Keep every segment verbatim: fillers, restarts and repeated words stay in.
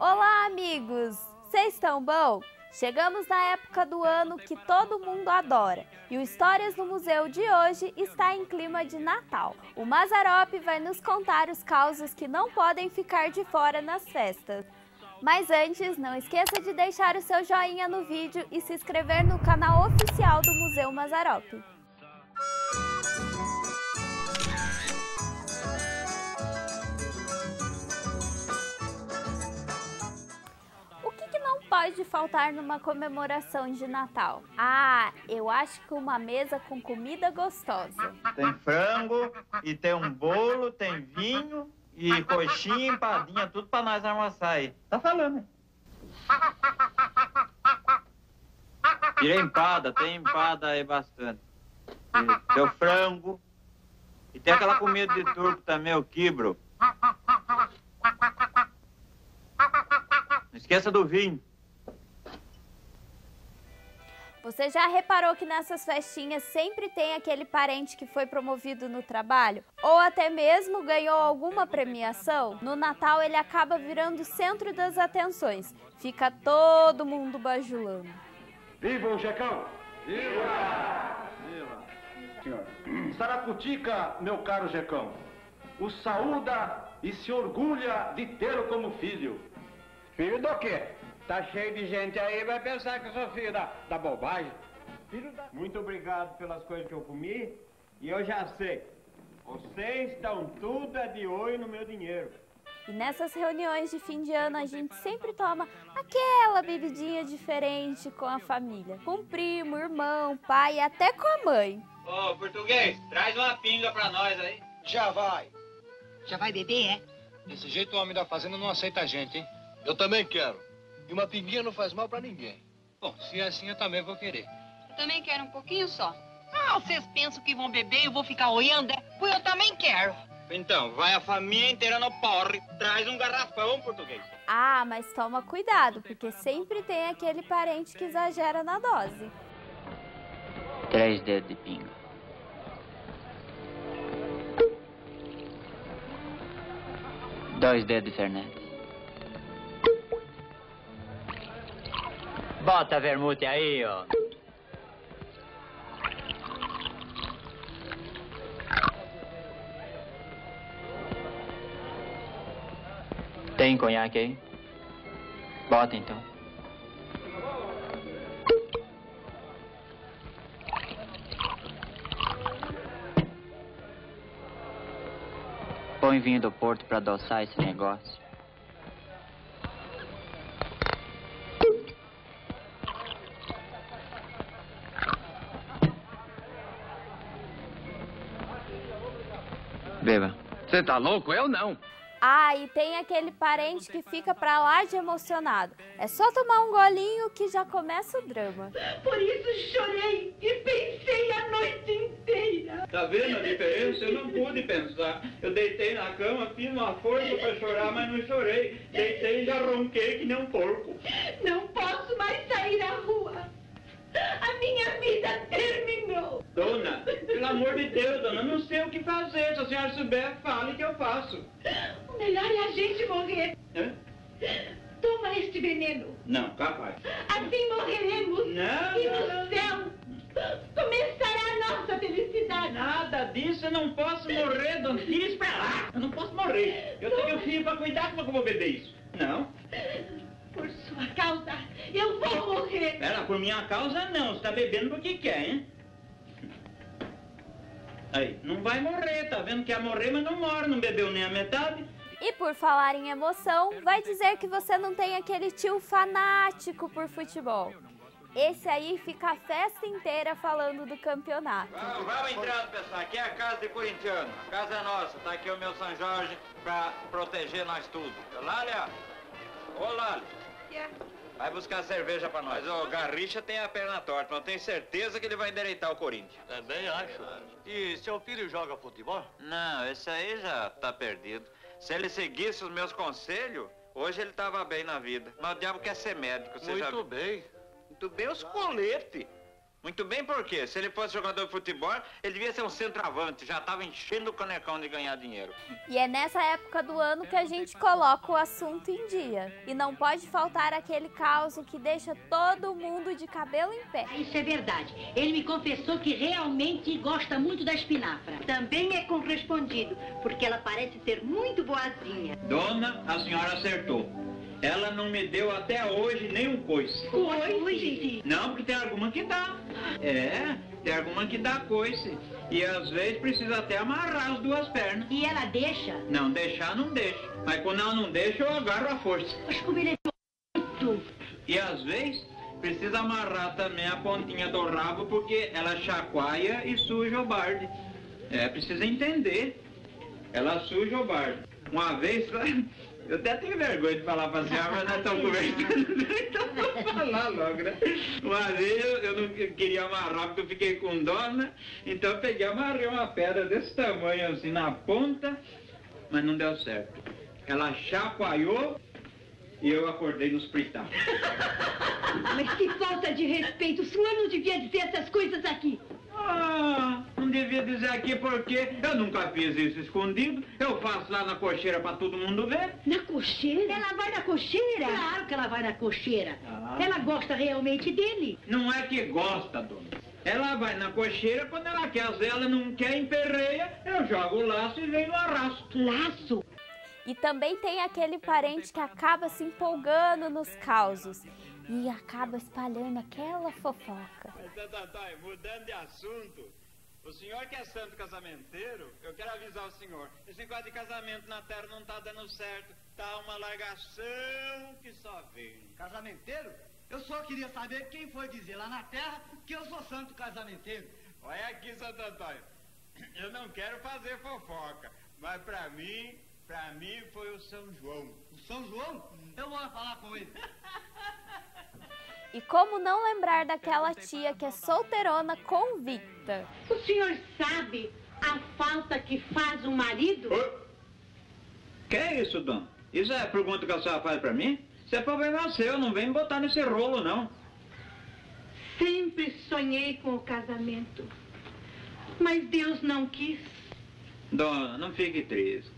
Olá, amigos! Vocês estão bom? Chegamos na época do ano que todo mundo adora e o Histórias no Museu de hoje está em clima de Natal. O Mazzaropi vai nos contar os causos que não podem ficar de fora nas festas. Mas antes, não esqueça de deixar o seu joinha no vídeo e se inscrever no canal oficial do Museu Mazzaropi. Pode faltar numa comemoração de Natal? Ah, eu acho que uma mesa com comida gostosa. Tem frango, e tem um bolo, tem vinho, e coxinha, empadinha, tudo pra nós almoçar aí. Tá falando, hein? E empada, tem empada aí bastante. E tem o frango, e tem aquela comida de turco também, o quibro. Não esqueça do vinho. Você já reparou que nessas festinhas sempre tem aquele parente que foi promovido no trabalho? Ou até mesmo ganhou alguma premiação? No Natal ele acaba virando o centro das atenções. Fica todo mundo bajulando. Viva o Jacão! Viva! Viva! Viva! Saracutica, meu caro Jacão, o saúda e se orgulha de tê-lo como filho. Filho do quê? Tá cheio de gente aí, vai pensar que eu sou filho da, da bobagem. Filho da... Muito obrigado pelas coisas que eu comi. E eu já sei, vocês estão tudo de olho no meu dinheiro. E nessas reuniões de fim de ano, a gente sempre toma aquela bebidinha diferente com a família. Com primo, irmão, pai, até com a mãe. Ô, português, traz uma pinga pra nós aí. Já vai. Já vai beber, é? Desse jeito o homem da fazenda não aceita a gente, hein? Eu também quero. E uma pinguinha não faz mal pra ninguém. Bom, se é assim, eu também vou querer. Eu também quero um pouquinho só. Ah, vocês pensam que vão beber e eu vou ficar olhando? Pois eu também quero. Então, vai a família inteira no porre. Traz um garrafão, português. Ah, mas toma cuidado, porque sempre tem aquele parente que exagera na dose. Três dedos de pingo. Dois dedos de Fernandes. Bota vermute aí, ó. Tem conhaque aí? Bota então. Põe vinho do Porto pra adoçar esse negócio. Beba. Você tá louco? Eu não. Ah, e tem aquele parente que fica pra lá de emocionado. É só tomar um golinho que já começa o drama. Por isso chorei e pensei a noite inteira. Tá vendo a diferença? Eu não pude pensar. Eu deitei na cama, fiz uma força pra chorar, mas não chorei. Deitei e já ronquei que nem um porco. Não posso mais sair à rua. A minha vida terminou. Dona, pelo amor de Deus, dona, não sei o que fazer. Se a senhora souber, fale que eu faço. O melhor é a gente morrer. Hã? Toma este veneno. Não, capaz. Assim morreremos. Não. E no céu começará a nossa felicidade. Nada disso, eu não posso morrer, dona. Tire isso pra lá. Eu não posso morrer. Eu Toma. tenho filho pra cuidar, como eu vou beber isso? Não. Por sua causa, eu vou morrer. Pera, por minha causa não. Você tá bebendo porque quer, hein? Aí, não vai morrer, tá vendo que ia morrer, mas não morre, não bebeu nem a metade. E por falar em emoção, vai dizer que você não tem aquele tio fanático por futebol. Esse aí fica a festa inteira falando do campeonato. Vamos, vamos entrando, pessoal. Aqui é a casa de Corintiano. A casa é nossa. Tá aqui o meu São Jorge pra proteger nós tudo. Lá, olha. Ô, Lali, yeah. vai buscar cerveja pra nós. Mas o Garricha tem a perna torta, mas eu tenho certeza que ele vai endereitar o Corinthians. Também acho. E seu filho joga futebol? Não, esse aí já tá perdido. Se ele seguisse os meus conselhos, hoje ele tava bem na vida. Mas o diabo quer ser médico, você já... Muito bem. Muito bem os coletes. Muito bem, por quê? Se ele fosse jogador de futebol, ele devia ser um centroavante. Já estava enchendo o canecão de ganhar dinheiro. E é nessa época do ano que a gente coloca o assunto em dia. E não pode faltar aquele caos que deixa todo mundo de cabelo em pé. Isso é verdade. Ele me confessou que realmente gosta muito da espinafra. Também é correspondido, porque ela parece ser muito boazinha. Dona, a senhora acertou. Ela não me deu até hoje nem um coice. Coice? Não, porque tem alguma que dá. É, tem alguma que dá coice. E às vezes precisa até amarrar as duas pernas. E ela deixa? Não, deixar não deixa. Mas quando ela não deixa, eu agarro a força. Mas como ele é tonto. E às vezes precisa amarrar também a pontinha do rabo, porque ela chacoalha e suja o barde. É, precisa entender. Ela suja o barde. Uma vez... Eu até tenho vergonha de falar pra senhora, mas nós estamos conversando, então vamos falar logo, né? Uma vez eu, eu não queria amarrar porque eu fiquei com dó, né? Então eu peguei, amarrei uma pedra desse tamanho assim na ponta, mas não deu certo. Ela chacoalhou e eu acordei nos pritacos. Mas que falta de respeito, o senhor não devia dizer essas coisas aqui. Ah, não devia dizer aqui porque eu nunca fiz isso escondido. Eu faço lá na cocheira pra todo mundo ver. Na cocheira? Ela vai na cocheira? Claro que ela vai na cocheira. Ah. Ela gosta realmente dele. Não é que gosta, dona. Ela vai na cocheira quando ela quer. Se ela não quer, emperreia, eu jogo o laço e venho arrasto. Laço? E também tem aquele parente que acaba se empolgando nos causos. E acaba espalhando aquela fofoca. Mudando de assunto, o senhor que é santo casamenteiro, eu quero avisar o senhor, esse negócio de casamento na terra não tá dando certo, tá uma largação que só vem. Casamenteiro? Eu só queria saber quem foi dizer lá na terra que eu sou santo casamenteiro. Olha aqui, Santo Antônio, eu não quero fazer fofoca, mas pra mim, pra mim foi o São João. O São João? Eu vou falar com ele. E como não lembrar daquela tia que é solteirona convicta? O senhor sabe a falta que faz o marido? O... Que é isso, dona? Isso é a pergunta que a senhora faz pra mim? Isso é problema seu, não vem botar nesse rolo, não. Sempre sonhei com o casamento, mas Deus não quis. Dona, não fique triste.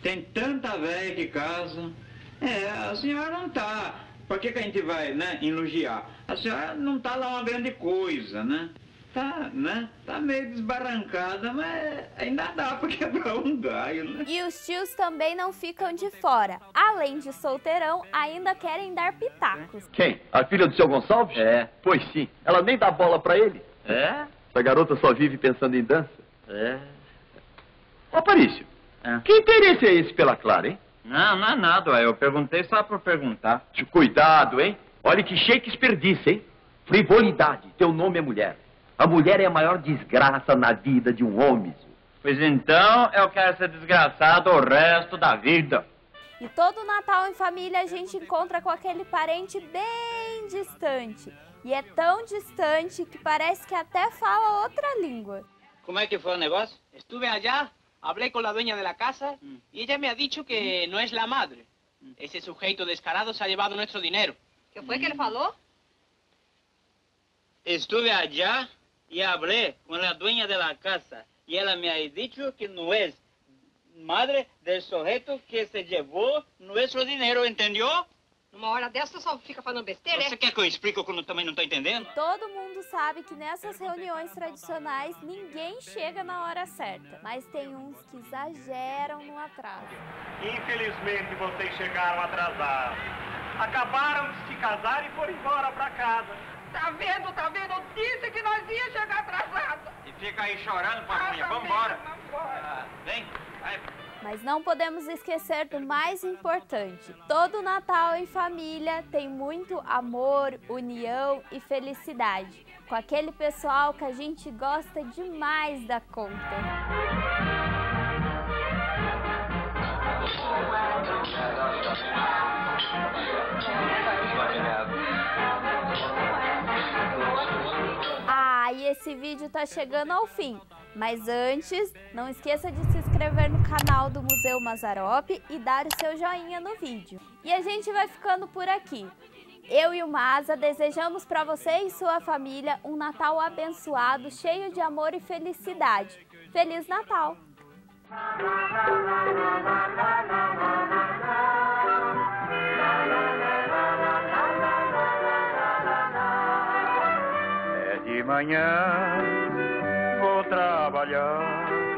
Tem tanta velha que casa. É, a senhora não tá... Por que que a gente vai, né, elogiar? A senhora não tá lá uma grande coisa, né? Tá, né? Tá meio desbarrancada, mas ainda dá pra quebrar um galho, né? E os tios também não ficam de fora. Além de solteirão, ainda querem dar pitacos. Quem? A filha do seu Gonçalves? É. Pois sim. Ela nem dá bola pra ele. É? Essa garota só vive pensando em dança. É. Ô, Parício, é. Que interesse é esse pela Clara, hein? Não, não é nada, ué. Eu perguntei só por perguntar. De cuidado, hein? Olha que Shakespeare disse, hein? Frivolidade, teu nome é mulher. A mulher é a maior desgraça na vida de um homem. Pois então, eu quero ser desgraçado o resto da vida. E todo Natal em família a gente encontra com aquele parente bem distante. E é tão distante que parece que até fala outra língua. Como é que foi o negócio? Estuve allá. Hablé con la dueña de la casa y ella me ha dicho que no es la madre. Ese sujeto descarado se ha llevado nuestro dinero. ¿Qué fue que le faló? Estuve allá y hablé con la dueña de la casa y ella me ha dicho que no es madre del sujeto que se llevó nuestro dinero, ¿entendió? Numa hora dessa, só fica falando besteira. Você quer que eu explique quando eu também não tô entendendo? Todo mundo sabe que nessas reuniões tradicionais, ninguém chega na hora certa. Mas tem uns que exageram no atraso. Infelizmente, vocês chegaram atrasados. Acabaram de se casar e foram embora pra casa. Tá vendo, tá vendo? Eu disse que nós ia chegar atrasado. E fica aí chorando, papai. Vamos embora. Ah, vem, vai. Mas não podemos esquecer do mais importante. Todo Natal em família tem muito amor, união e felicidade. Com aquele pessoal que a gente gosta demais da conta. Ah, e esse vídeo tá chegando ao fim. Mas antes, não esqueça de se inscrever no canal do Museu Mazzaropi e dar o seu joinha no vídeo. E a gente vai ficando por aqui. Eu e o Maza desejamos para você e sua família um Natal abençoado, cheio de amor e felicidade. Feliz Natal! É de manhã, vou trabalhar.